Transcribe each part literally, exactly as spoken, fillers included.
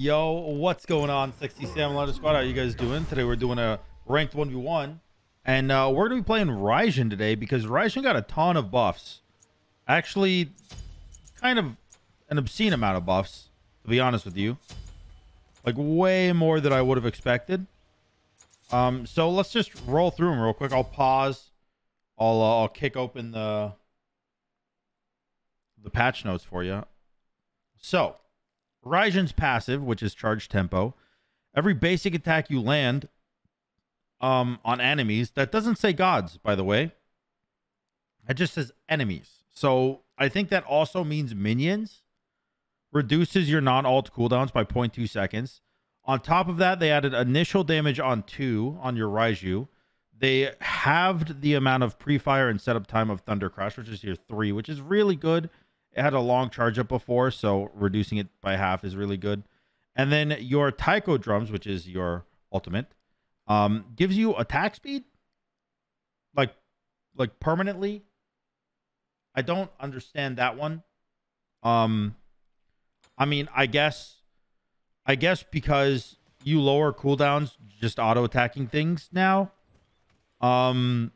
Yo, what's going on, sixty Sam Lauder Squad? How are you guys doing? Today we're doing a ranked one v one, and uh, we're going to be playing Raijin today because Raijin got a ton of buffs. Actually, kind of an obscene amount of buffs, to be honest with you. Like, way more than I would have expected. Um, so let's just roll through them real quick. I'll pause. I'll, uh, I'll kick open the, the patch notes for you. So, Raijin's passive, which is Charge Tempo. Every basic attack you land um, on enemies, that doesn't say gods, by the way. It just says enemies. So I think that also means minions. Reduces your non-alt cooldowns by zero point two seconds. On top of that, they added initial damage on two on your Raiju. They halved the amount of pre-fire and setup time of Thunder Crash, which is your three, which is really good. It had a long charge up before, so reducing it by half is really good. And then your Taiko drums, which is your ultimate, um, gives you attack speed, like, like permanently. I don't understand that one. Um, I mean, I guess, I guess because you lower cooldowns, just auto attacking things now. Um.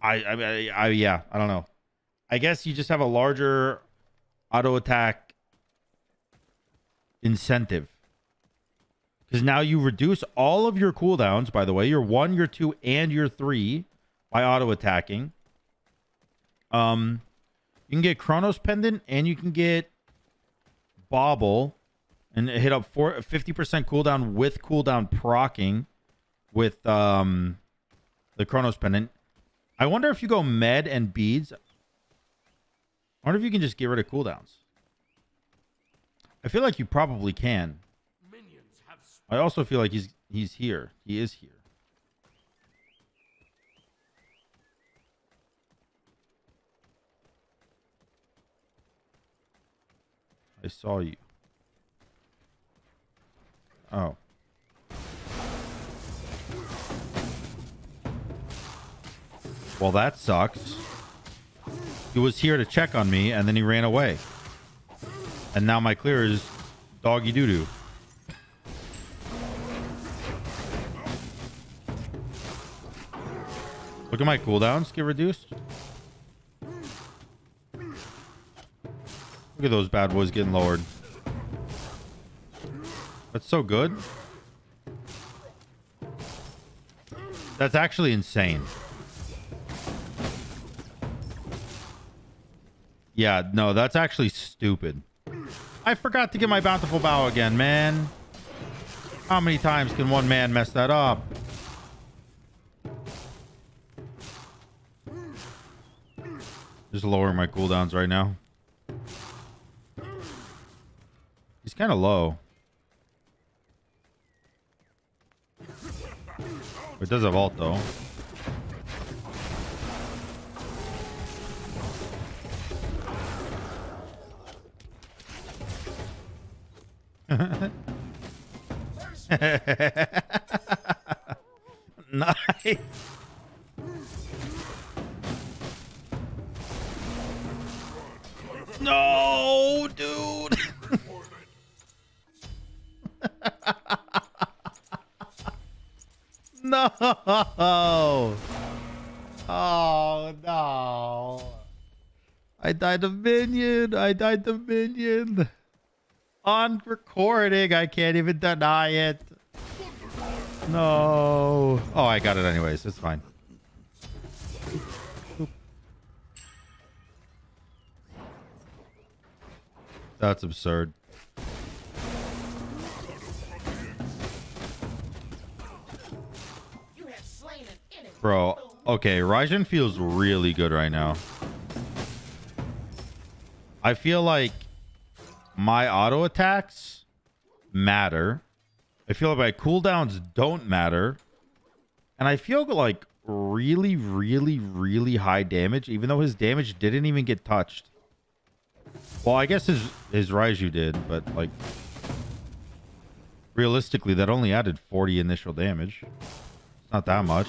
I, I, I, yeah, I don't know. I guess you just have a larger auto attack incentive. Because now you reduce all of your cooldowns, by the way, your one, your two, and your three by auto attacking. Um, you can get Chronos Pendant and you can get Bobble and hit up for fifty percent cooldown with cooldown proccing with um, the Chronos Pendant. I wonder if you go med and beads. I wonder if you can just get rid of cooldowns. I feel like you probably can. I also feel like he's he's here. He is here. I saw you. Oh. Well, that sucks. He was here to check on me, and then he ran away. And now my clear is doggy doo-doo. Look at my cooldowns get reduced. Look at those bad boys getting lowered. That's so good. That's actually insane. Yeah, no, that's actually stupid. I forgot to get my Bountiful Bow again, man. How many times can one man mess that up? Just lowering my cooldowns right now. He's kind of low. It does have ult, though. Nice. No, dude. No. Oh, no. I died a minion. I died the minion. On recording. I can't even deny it. No. Oh, I got it anyways. It's fine. That's absurd. You have slain an enemy. Bro, okay, Raijin feels really good right now. I feel like my auto attacks matter. I feel like my cooldowns don't matter. And I feel like really, really, really high damage, even though his damage didn't even get touched. Well, I guess his, his Raiju did, but, like, realistically, that only added forty initial damage. It's not that much.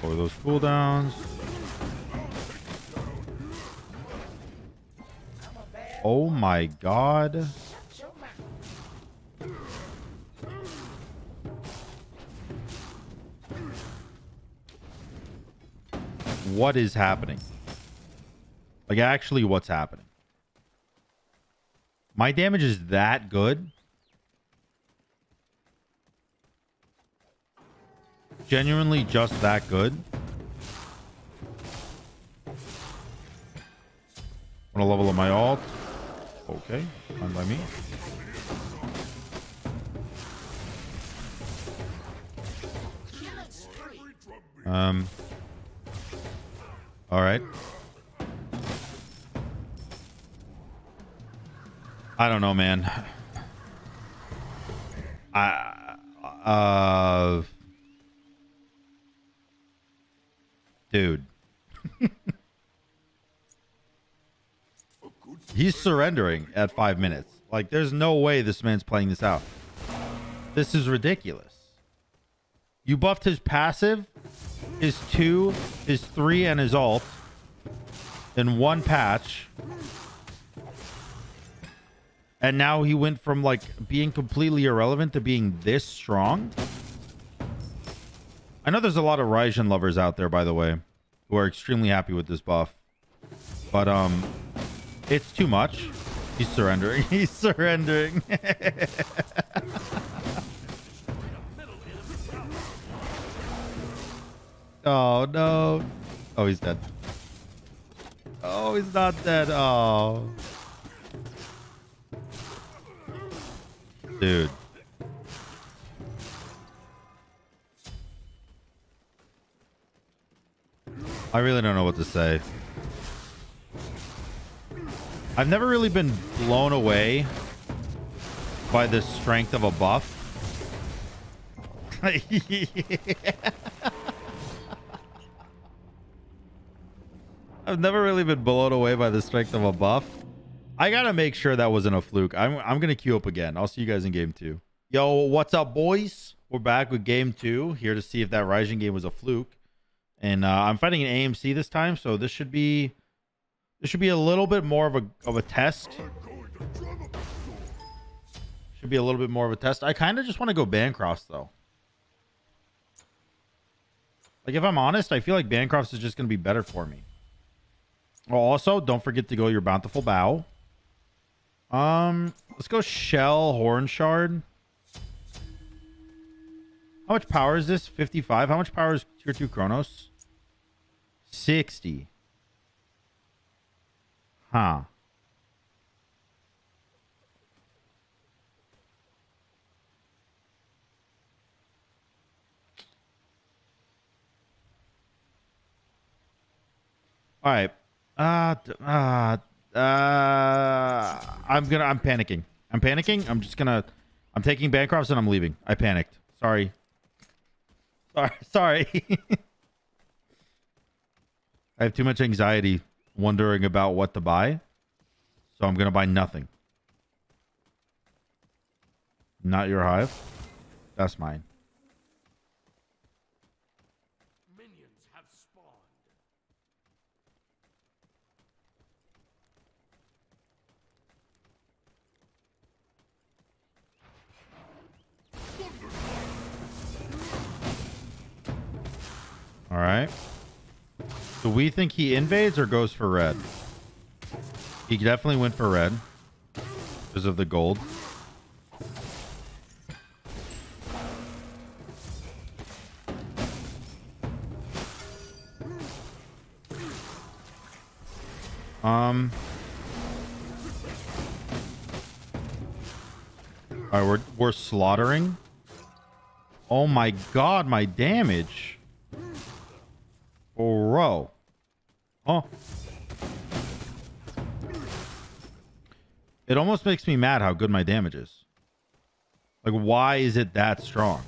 for those cooldowns. Oh my god. What is happening? Like, actually, what's happening? My damage is that good? Genuinely just that good? I'm gonna level up my ult. Okay, fine by me. Um... All right. I don't know, man. I uh dude. He's surrendering at five minutes. Like, there's no way this man's playing this out. This is ridiculous. You buffed his passive, his two, his three, and his ult in one patch, and now he went from like being completely irrelevant to being this strong. I know there's a lot of Raijin lovers out there, by the way, who are extremely happy with this buff, but um it's too much. He's surrendering. He's surrendering. Oh, no. Oh, he's dead. Oh, he's not dead. Oh. Dude. I really don't know what to say. I've never really been blown away by the strength of a buff. Yeah. I've never really been blown away by the strength of a buff. I gotta make sure that wasn't a fluke. I'm, I'm gonna queue up again. I'll see you guys in game two. Yo, what's up, boys? We're back with game two. Here to see if that Raijin game was a fluke. And uh, I'm fighting an A M C this time, so this should be... This should be a little bit more of a, of a test. Should be a little bit more of a test. I kind of just want to go Bancroft, though. Like, if I'm honest, I feel like Bancroft is just gonna be better for me. Also, don't forget to go your Bountiful Bow. Um, let's go Shell Hornshard. How much power is this? fifty-five. How much power is tier two Chronos? sixty. Huh. All right. Uh, uh, uh, I'm gonna, I'm panicking. I'm panicking. I'm just gonna, I'm taking Bancrofts and I'm leaving. I panicked. Sorry. Sorry. Sorry. I have too much anxiety wondering about what to buy. So I'm gonna buy nothing. Not your hive. That's mine. All right. So we think he invades or goes for red. He definitely went for red because of the gold. Um. All right, we're we're slaughtering. Oh my god, my damage. Bro. Oh. It almost makes me mad how good my damage is. Like, why is it that strong?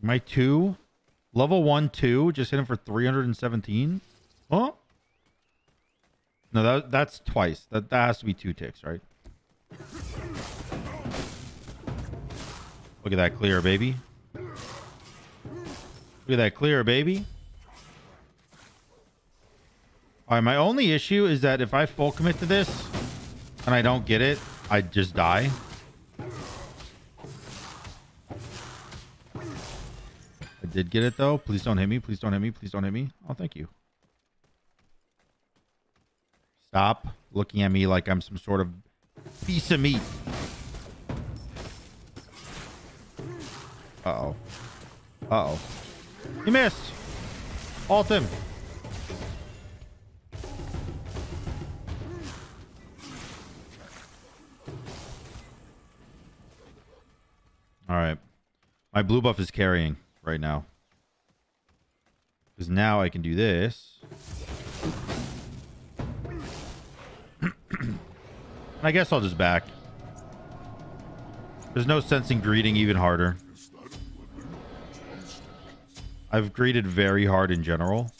My two? Level one, two? Just hit him for three hundred seventeen? Huh? No, that, that's twice. That, that has to be two ticks, right? Look at that clear, baby. Look at that clear, baby. All right, my only issue is that if I full commit to this and I don't get it, I just die. I did get it, though. Please don't hit me. Please don't hit me. Please don't hit me. Oh, thank you. Stop looking at me like I'm some sort of piece of meat. Uh-oh. Uh-oh. He missed. Ult him. All right. My blue buff is carrying right now. Because now I can do this. I guess I'll just back. There's no sense in greeting even harder. I've greeted very hard in general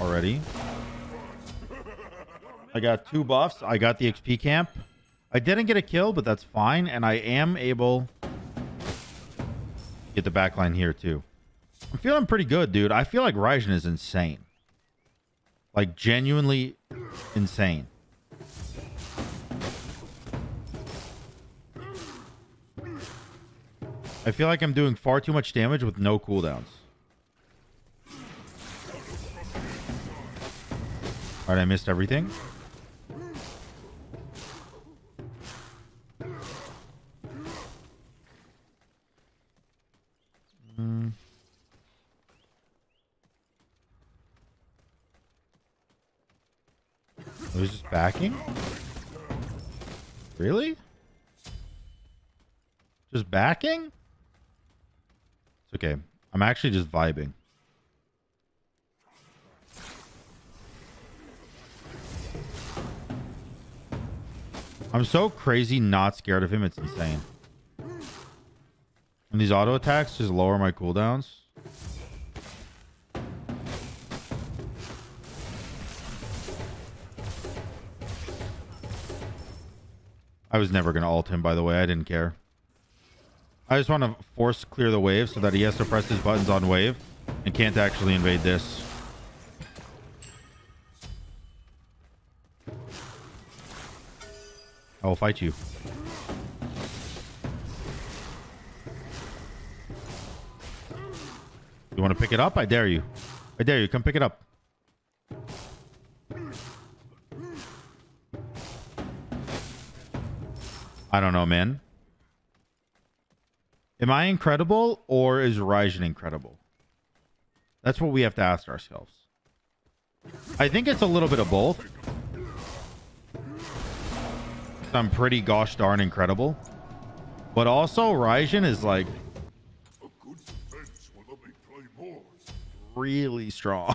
already. I got two buffs. I got the X P camp. I didn't get a kill, but that's fine. And I am able to get the backline here too. I'm feeling pretty good, dude. I feel like Raijin is insane. Like genuinely insane. I feel like I'm doing far too much damage with no cooldowns. All right, I missed everything. Mm. I was just backing? Really? Just backing? It's okay. I'm actually just vibing. I'm so crazy not scared of him. It's insane. And these auto attacks just lower my cooldowns. I was never going to ult him, by the way. I didn't care. I just want to force clear the wave so that he has to press his buttons on wave and can't actually invade this. I will fight you. You want to pick it up? I dare you. I dare you. Come pick it up. I don't know, man. Am I incredible or is Raijin incredible? That's what we have to ask ourselves. I think it's a little bit of both. I'm pretty gosh darn incredible, but also Raijin is like really strong.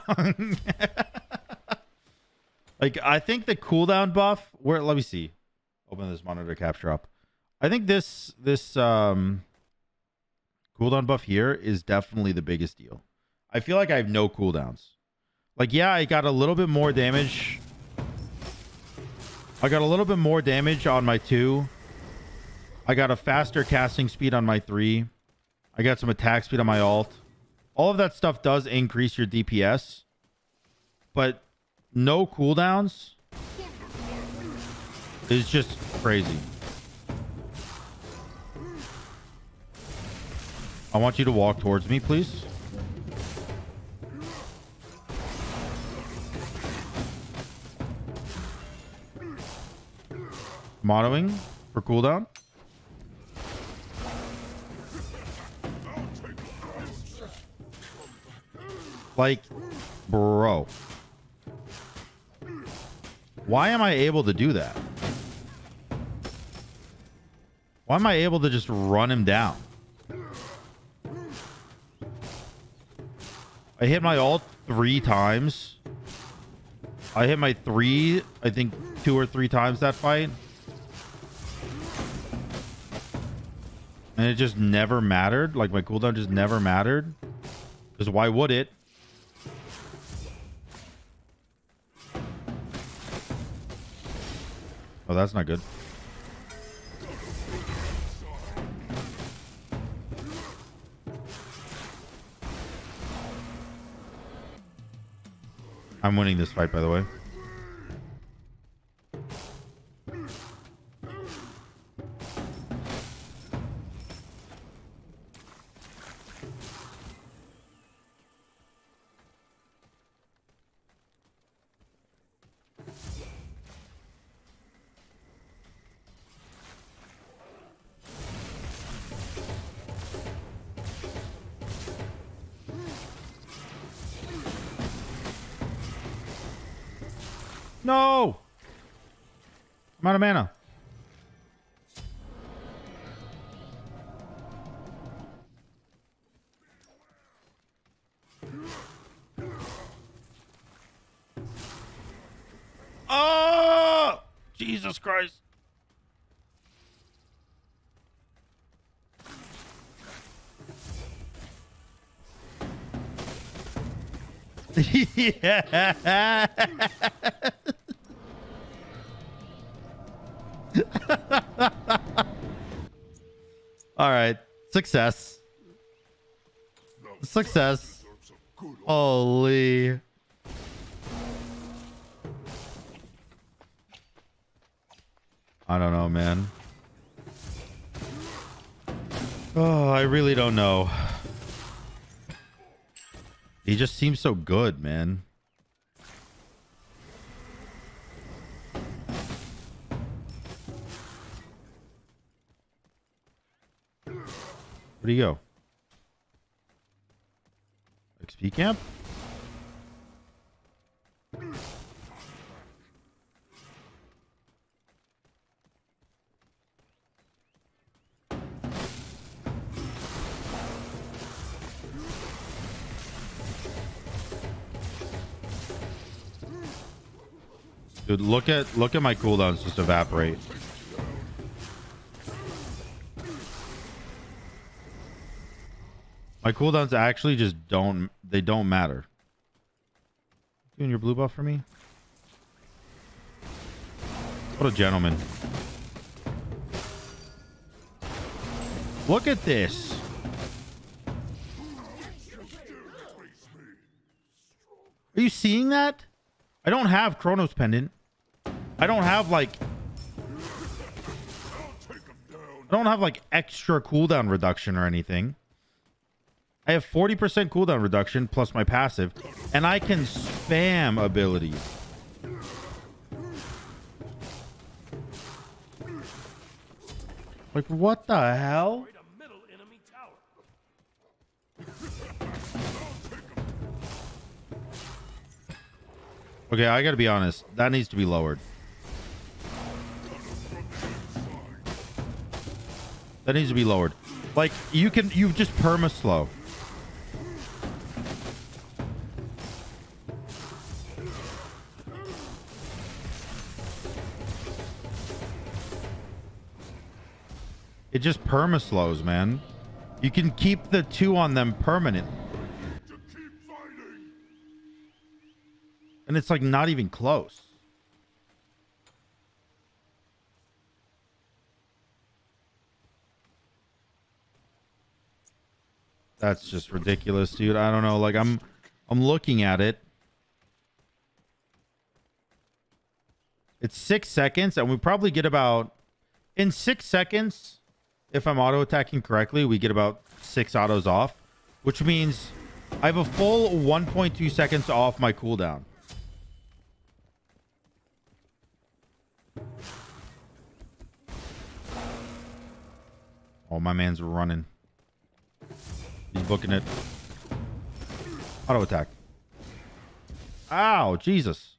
Like, I think the cooldown buff, where, let me see, open this monitor capture up. I think this this um cooldown buff here is definitely the biggest deal. I feel like I have no cooldowns. Like, yeah, I got a little bit more damage. I got a little bit more damage on my two. I got a faster casting speed on my three. I got some attack speed on my alt. All of that stuff does increase your D P S. But no cooldowns is just crazy. I want you to walk towards me, please. Monoing for cooldown. Like, bro. Why am I able to do that? Why am I able to just run him down? I hit my ult three times. I hit my three, I think two or three times that fight. And it just never mattered. Like, my cooldown just never mattered. Because why would it? Oh, that's not good. I'm winning this fight, by the way. No! I'm out of mana. Oh! Jesus Christ. Yeah! All right, success. Success. Holy. I don't know, man. Oh, I really don't know. He just seems so good, man. Where do you go? X P camp? Dude, look at look at my cooldowns just evaporate. My cooldowns actually just don't, they don't matter. Doing your blue buff for me? What a gentleman. Look at this. Are you seeing that? I don't have Chronos Pendant. I don't have like... I don't have like extra cooldown reduction or anything. I have forty percent cooldown reduction plus my passive, and I can spam abilities. Like, what the hell? Okay, I gotta be honest. That needs to be lowered. That needs to be lowered. Like, you can, you just perma slow. It just perma slows, man. You can keep the two on them permanent. And it's like not even close. That's just ridiculous, dude. I don't know. Like I'm I'm looking at it. It's six seconds and we probably get about in six seconds. If I'm auto attacking correctly, we get about six autos off, which means I have a full one point two seconds off my cooldown. Oh, my man's running. He's booking it. Auto attack. Ow, Jesus.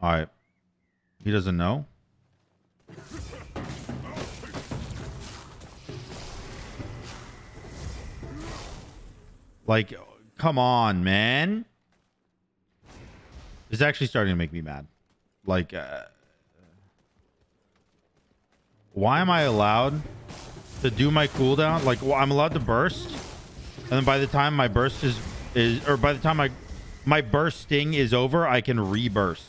All right. He doesn't know. Like, come on, man. It's actually starting to make me mad. Like, uh, why am I allowed to do my cooldown? Like, well, I'm allowed to burst, and then by the time my burst is is, or by the time my my bursting is over, I can reburst.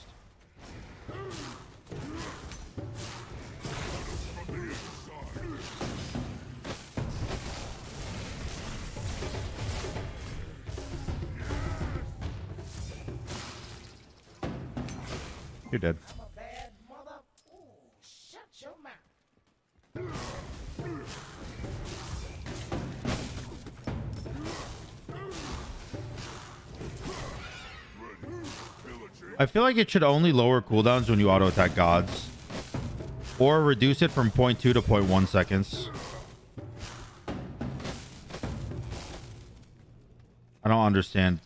You're dead. I'm a bad mother. Ooh, shut your mouth. I feel like it should only lower cooldowns when you auto attack gods, or reduce it from zero point two to zero point one seconds. I don't understand.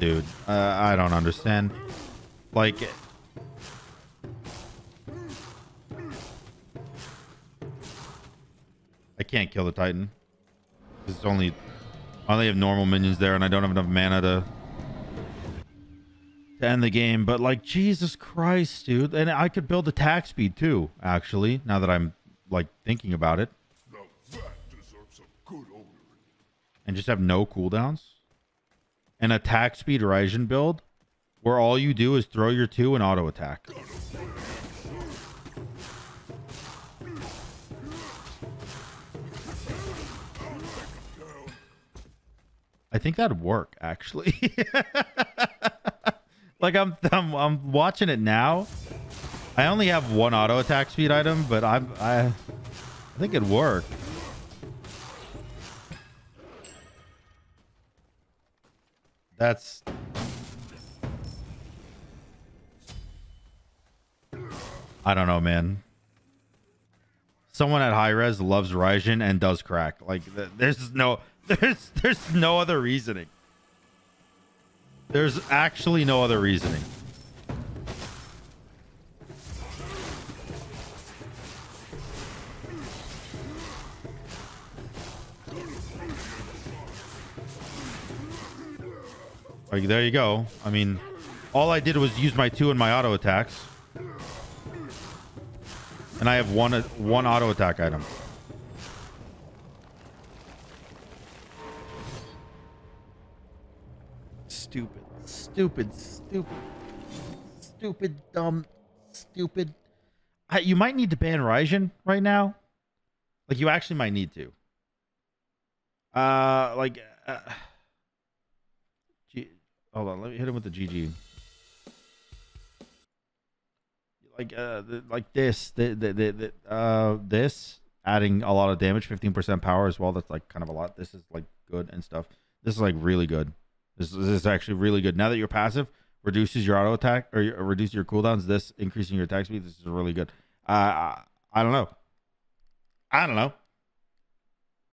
Dude, uh, I don't understand. Like, I can't kill the Titan. It's only, I only have normal minions there, and I don't have enough mana to to end the game. But like, Jesus Christ, dude! And I could build attack speed too. Actually, now that I'm like thinking about it, and just have no cooldowns. An attack speed Raijin build where all you do is throw your two and auto attack. I think that'd work actually. Like I'm, I'm I'm watching it now. I only have one auto attack speed item, but I'm I I think it'd work. That's I don't know, man. Someone at Hi-Rez loves Raijin and does crack. Like there's no there's there's no other reasoning. There's actually no other reasoning. Like, there you go. I mean, all I did was use my two and my auto attacks, and I have one one auto attack item. Stupid, stupid, stupid, stupid, dumb, stupid. I, you might need to ban Raijin right now. Like, you actually might need to. Uh, like. Uh, Hold on, let me hit him with the G G. Like, uh, the, like this, the, the, the, the, uh, this adding a lot of damage, fifteen percent power as well. That's like kind of a lot. This is like good and stuff. This is like really good. This, this is actually really good. Now that your passive reduces your auto attack or your, reduces your cooldowns, this increasing your attack speed. This is really good. Uh, I, I don't know. I don't know.